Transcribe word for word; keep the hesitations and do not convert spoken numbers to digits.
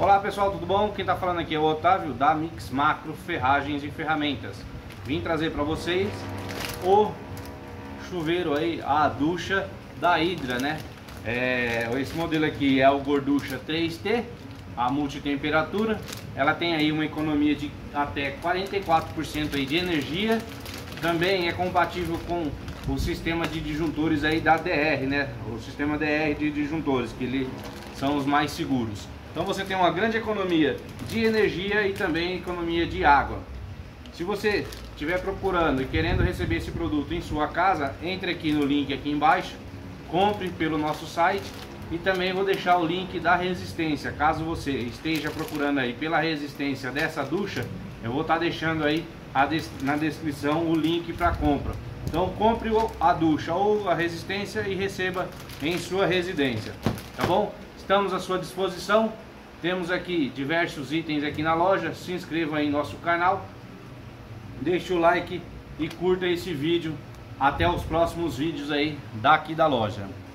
Olá pessoal, tudo bom? Quem está falando aqui é o Otávio da Mix Macro Ferragens e Ferramentas. Vim trazer para vocês o chuveiro aí, a ducha da Hydra, né? É, esse modelo aqui é o Gorducha três T, a multitemperatura. Ela tem aí uma economia de até quarenta e quatro por cento aí de energia. Também é compatível com o sistema de disjuntores aí da D R, né? O sistema D R de disjuntores, que eles são os mais seguros. Então você tem uma grande economia de energia e também economia de água. Se você estiver procurando e querendo receber esse produto em sua casa, entre aqui no link aqui embaixo, compre pelo nosso site e também vou deixar o link da resistência. Caso você esteja procurando aí pela resistência dessa ducha, eu vou estar deixando aí a des- na descrição o link para compra. Então compre a ducha ou a resistência e receba em sua residência, tá bom? Estamos à sua disposição, temos aqui diversos itens aqui na loja. Se inscreva aí em nosso canal, deixe o like e curta esse vídeo. Até os próximos vídeos aí daqui da loja.